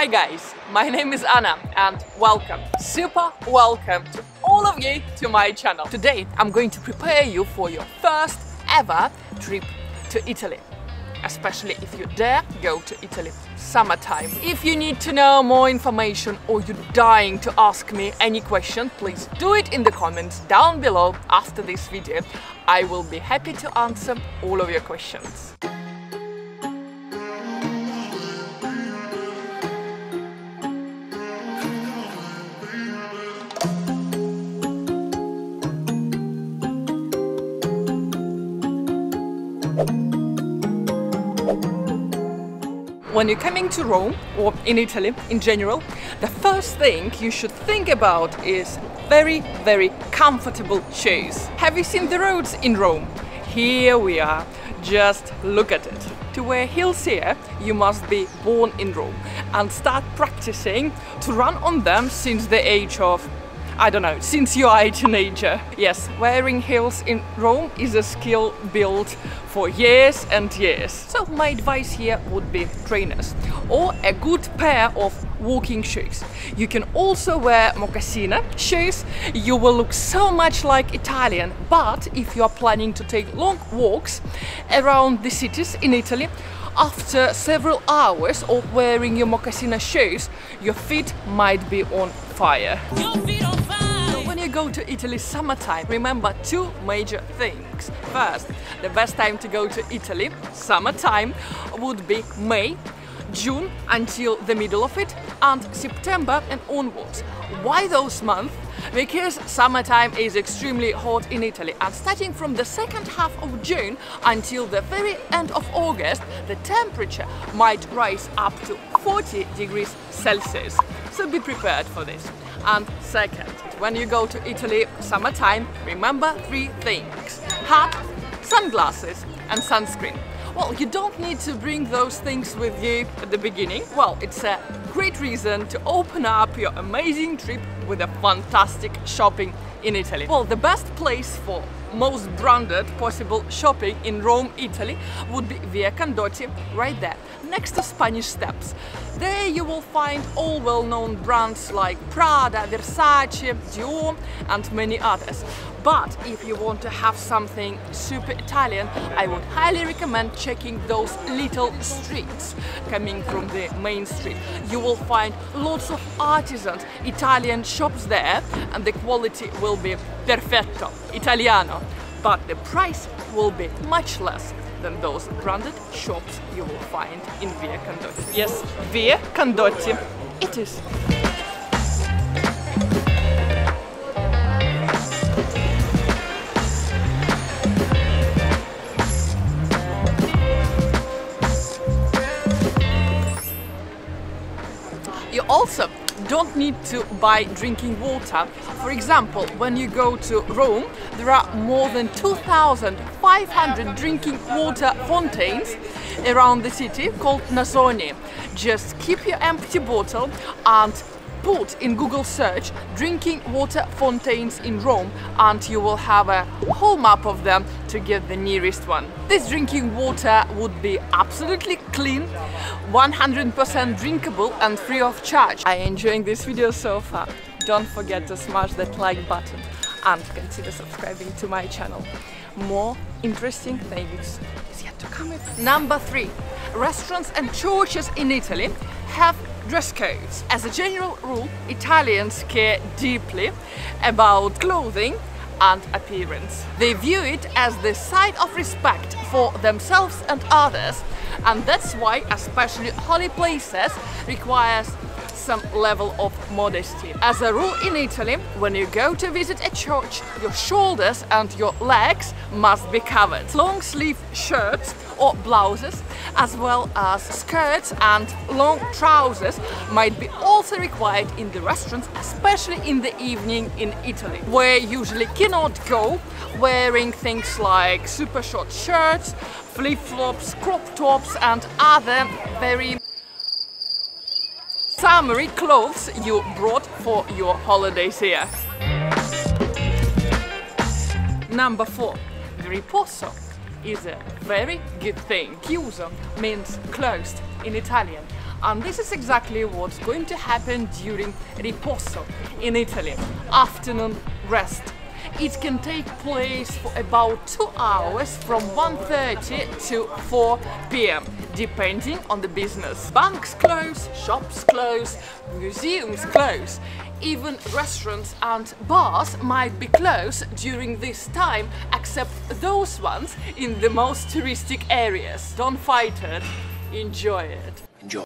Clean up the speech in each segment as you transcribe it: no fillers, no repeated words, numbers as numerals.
Hi guys, my name is Anna and welcome, super welcome to all of you to my channel. Today I'm going to prepare you for your first ever trip to Italy, especially if you dare go to Italy summertime. If you need to know more information or you're dying to ask me any question, please do it in the comments down below after this video. I will be happy to answer all of your questions. When you're coming to Rome or in Italy in general, the first thing you should think about is very comfortable shoes. Have you seen the roads in Rome? Here we are, just look at it. To wear heels here, you must be born in Rome and start practicing to run on them since the age of, I don't know, since you are a teenager. Yes, wearing heels in Rome is a skill built for years and years. So my advice here would be trainers or a good pair of walking shoes. You can also wear mocassina shoes. You will look so much like Italian, but if you are planning to take long walks around the cities in Italy, after several hours of wearing your mocassina shoes, your feet might be on fire. Go to Italy summertime, remember two major things. First, the best time to go to Italy summertime would be May, June until the middle of it, and September and onwards. Why those months? Because summertime is extremely hot in Italy, and starting from the second half of June until the very end of August, the temperature might rise up to 40 degrees Celsius. So be prepared for this. And second, when you go to Italy summertime, remember three things: hat, sunglasses and sunscreen. Well, you don't need to bring those things with you at the beginning. Well, it's a great reason to open up your amazing trip with a fantastic shopping in Italy. Well, the best place for most branded possible shopping in Rome, Italy would be Via Condotti, right there, next to Spanish Steps. There you will find all well-known brands like Prada, Versace, Dior and many others. But if you want to have something super Italian, I would highly recommend checking those little streets coming from the main street. You will find lots of artisans, Italian shops there, and the quality will be perfetto, Italiano, but the price will be much less than those branded shops you will find in Via Condotti. Yes, Via Condotti it is. You also don't need to buy drinking water. For example, when you go to Rome, there are more than 2,500 drinking water fountains around the city called Nasoni. Just keep your empty bottle and put in Google search drinking water fountains in Rome, and you will have a whole map of them to get the nearest one. This drinking water would be absolutely clean, 100% drinkable and free of charge. I am enjoying this video so far. Don't forget to smash that like button and consider subscribing to my channel. More interesting things is yet to come. Number 3. Restaurants and churches in Italy have dress codes. As a general rule, Italians care deeply about clothing and appearance. They view it as the sign of respect for themselves and others, and that's why especially holy places requires some level of modesty. As a rule in Italy, when you go to visit a church, your shoulders and your legs must be covered. Long sleeve shirts or blouses, as well as skirts and long trousers, might be also required in the restaurants, especially in the evening in Italy, where you usually cannot go wearing things like super short shirts, flip-flops, crop tops and other very summery clothes you brought for your holidays here. Number 4. The riposo is a very good thing. Chiuso means closed in Italian, and this is exactly what's going to happen during riposo in Italy, afternoon rest. It can take place for about 2 hours from 1:30 to 4 p.m. depending on the business. Banks close, shops close, museums close. Even restaurants and bars might be closed during this time, except those ones in the most touristic areas. Don't fight it, enjoy it. Enjoy.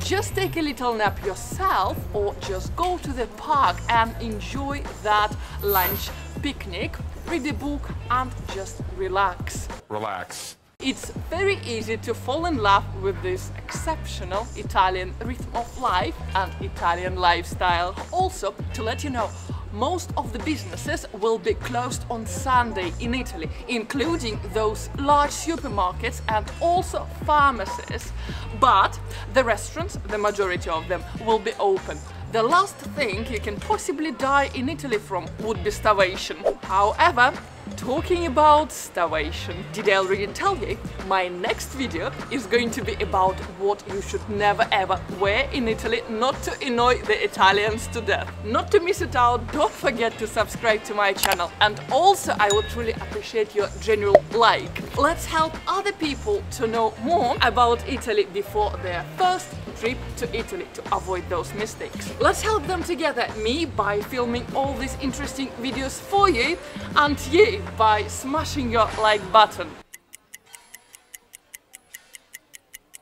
Just take a little nap yourself or just go to the park and enjoy that lunch picnic, read a book and just relax. Relax. It's very easy to fall in love with this exceptional Italian rhythm of life and Italian lifestyle. Also, to let you know, most of the businesses will be closed on Sunday in Italy, including those large supermarkets and also pharmacies. But the restaurants, the majority of them, will be open. The last thing you can possibly die in Italy from would be starvation. However, talking about starvation, did I already tell you? My next video is going to be about what you should never ever wear in Italy, not to annoy the Italians to death. Not to miss it out, don't forget to subscribe to my channel, and also I would truly appreciate your general like. Let's help other people to know more about Italy before their first trip to Italy, to avoid those mistakes. Let's help them together, me by filming all these interesting videos for you, and you by smashing your like button.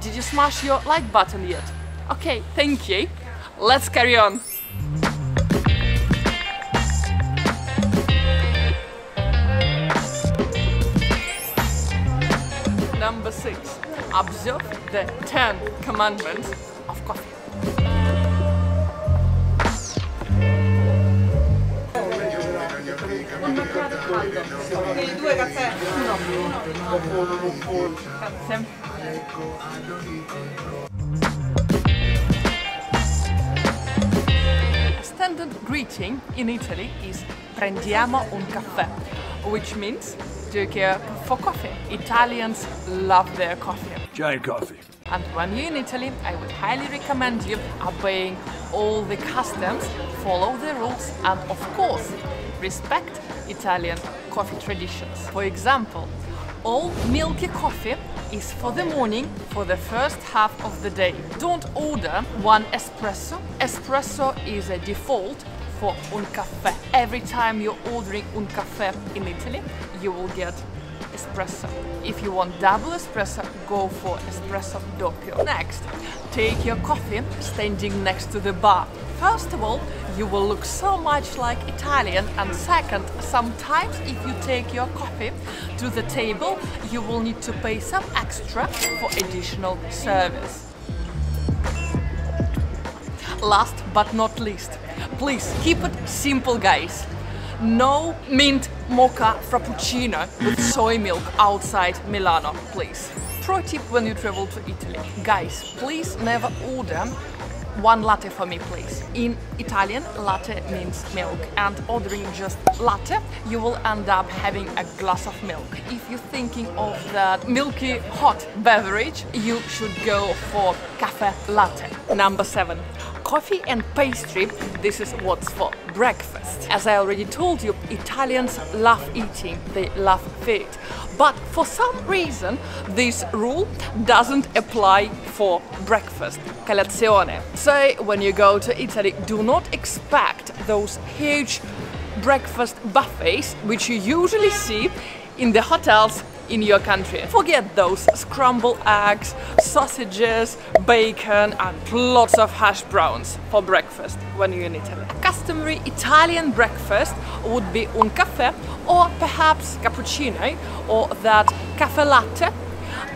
Did you smash your like button yet? Okay, thank you. Let's carry on. Number 6. Observe the 10 commandments of coffee. A standard greeting in Italy is Prendiamo un caffè, which means do you care for coffee? Italians love their coffee. Giant coffee. And when you're in Italy, I would highly recommend you obeying all the customs, follow the rules, and of course, respect Italian coffee traditions. For example, all milky coffee is for the morning, for the first half of the day. Don't order one espresso. Espresso is a default for un caffè. Every time you're ordering un caffè in Italy, you will get espresso. If you want double espresso, go for espresso doppio. Next, take your coffee standing next to the bar. First of all, you will look so much like Italian, and second, sometimes if you take your coffee to the table, you will need to pay some extra for additional service. Last but not least, please keep it simple, guys. No mint mocha frappuccino with soy milk outside Milano, please. Pro tip when you travel to Italy. Guys, please never order one latte for me, please. In Italian, latte means milk, and ordering just latte, you will end up having a glass of milk. If you're thinking of that milky hot beverage, you should go for caffè latte. Number 7. Coffee and pastry, this is what's for breakfast. As I already told you, Italians love eating, they love food. But for some reason, this rule doesn't apply for breakfast, colazione. So when you go to Italy, do not expect those huge breakfast buffets, which you usually see in the hotels in your country. Forget those scrambled eggs, sausages, bacon and lots of hash browns for breakfast when you're in Italy. A customary Italian breakfast would be un caffè or perhaps cappuccino or that caffè latte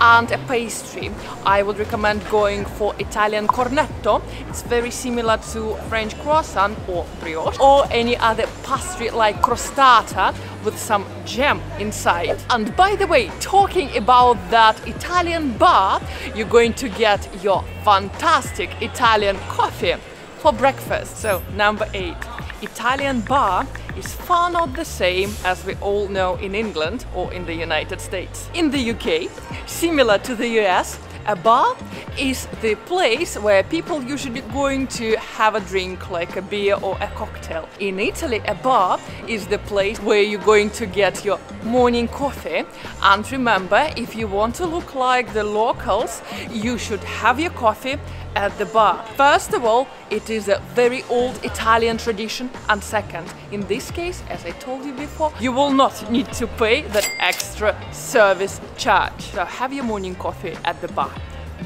and a pastry. I would recommend going for Italian cornetto. It's very similar to French croissant or brioche or any other pastry like crostata with some jam inside. And by the way, talking about that Italian bar, you're going to get your fantastic Italian coffee for breakfast. So number 8, Italian bar is far not the same as we all know in England or in the United States. In the UK, similar to the US, A bar is the place where people usually going to have a drink, like a beer or a cocktail. In Italy, a bar is the place where you're going to get your morning coffee. And remember, if you want to look like the locals, you should have your coffee at the bar. First of all, it is a very old Italian tradition, and second, in this case, as I told you before, you will not need to pay that extra service charge. So have your morning coffee at the bar.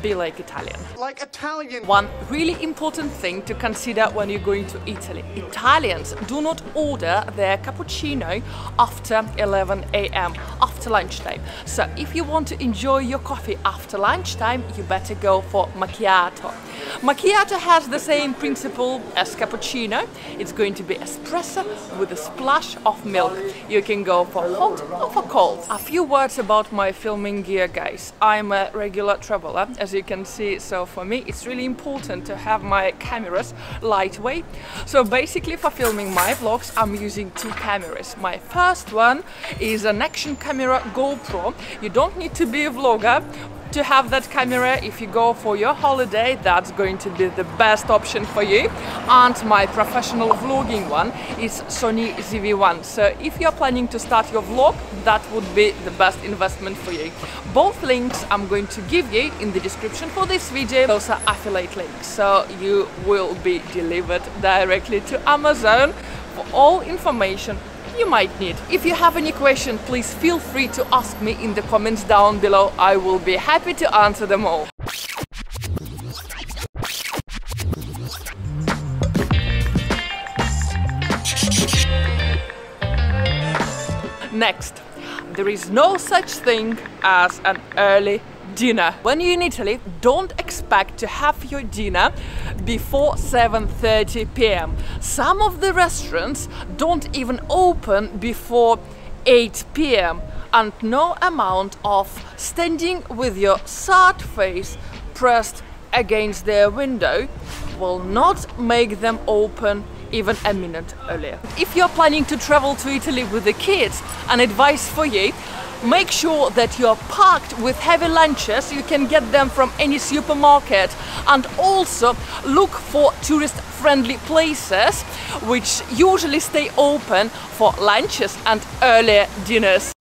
Be like Italian. Like Italian. One really important thing to consider when you're going to Italy. Italians do not order their cappuccino after 11 a.m., after lunchtime. So if you want to enjoy your coffee after lunchtime, you better go for macchiato. Macchiato has the same principle as cappuccino. It's going to be espresso with a splash of milk. You can go for hot or for cold. A few words about my filming gear, guys. I'm a regular traveler, as you can see, so for me it's really important to have my cameras lightweight. So basically for filming my vlogs I'm using two cameras. My first one is an action camera GoPro. You don't need to be a vlogger to have that camera. If you go for your holiday, that's going to be the best option for you. And my professional vlogging one is Sony ZV-1. So if you're planning to start your vlog, that would be the best investment for you. Both links I'm going to give you in the description for this video. Those are affiliate links, so you will be delivered directly to Amazon for all information you might need. If you have any question, please feel free to ask me in the comments down below. I will be happy to answer them all. Next, there is no such thing as an early dinner. When you're in Italy, don't expect to have your dinner before 7:30 p.m. Some of the restaurants don't even open before 8 p.m. and no amount of standing with your sad face pressed against their window will not make them open even a minute earlier. If you're planning to travel to Italy with the kids, an advice for you: make sure that you're packed with heavy lunches. You can get them from any supermarket, and also look for tourist-friendly places which usually stay open for lunches and earlier dinners.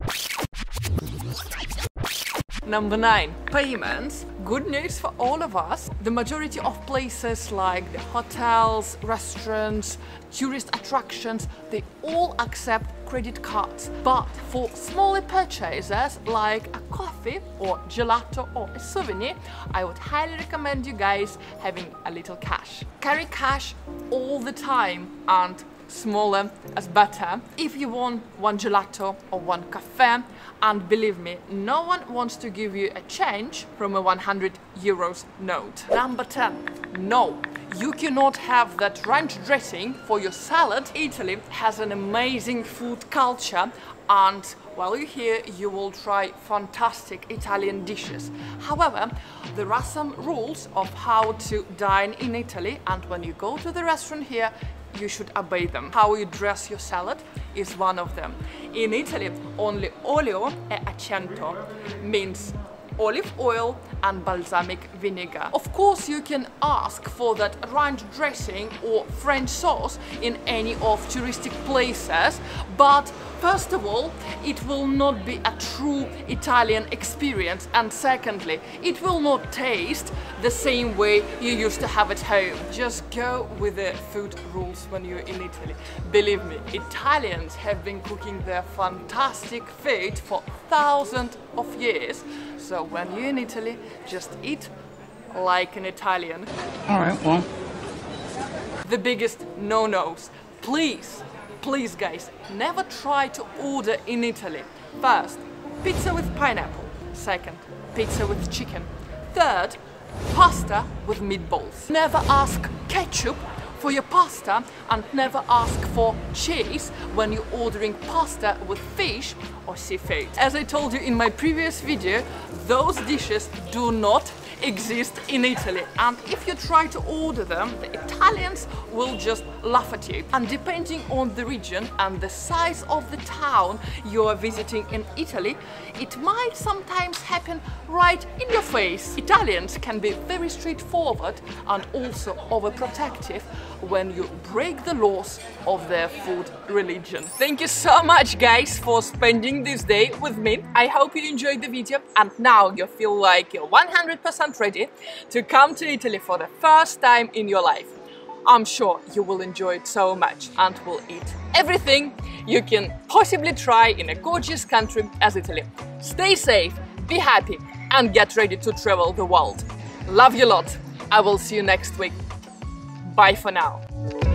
Number 9. Payments. Good news for all of us. The majority of places like the hotels, restaurants, tourist attractions, they all accept credit cards. But for smaller purchases like a coffee or gelato or a souvenir, I would highly recommend you guys having a little cash. Carry cash all the time, and smaller is better. If you want one gelato or one caffè, and believe me, no one wants to give you a change from a 100 euros note. Number 10. No, you cannot have that ranch dressing for your salad. Italy has an amazing food culture, and while you're here, you will try fantastic Italian dishes. However, there are some rules of how to dine in Italy, and when you go to the restaurant here, you should obey them. How you dress your salad is one of them. In Italy, only olio e aceto means olive oil and balsamic vinegar. Of course, you can ask for that ranch dressing or French sauce in any of touristic places, but first of all, it will not be a true Italian experience, and secondly, it will not taste the same way you used to have at home. Just go with the food rules when you're in Italy. Believe me, Italians have been cooking their fantastic food for thousands of years. So when you're in Italy, just eat like an Italian. All right, well. The biggest no-nos. Please guys, never try to order in Italy. First, pizza with pineapple. Second, pizza with chicken. Third, pasta with meatballs. Never ask ketchup for your pasta, and never ask for cheese when you're ordering pasta with fish or seafood. As I told you in my previous video, those dishes do not exist in Italy. And if you try to order them, the Italians will just laugh at you. And depending on the region and the size of the town you are visiting in Italy, it might sometimes happen right in your face. Italians can be very straightforward and also overprotective when you break the laws of their food religion. Thank you so much, guys, for spending this day with me. I hope you enjoyed the video and now you feel like you're 100% ready to come to Italy for the first time in your life. I'm sure you will enjoy it so much and will eat everything you can possibly try in a gorgeous country as Italy. Stay safe, be happy and get ready to travel the world. Love you lot. I will see you next week. Bye for now.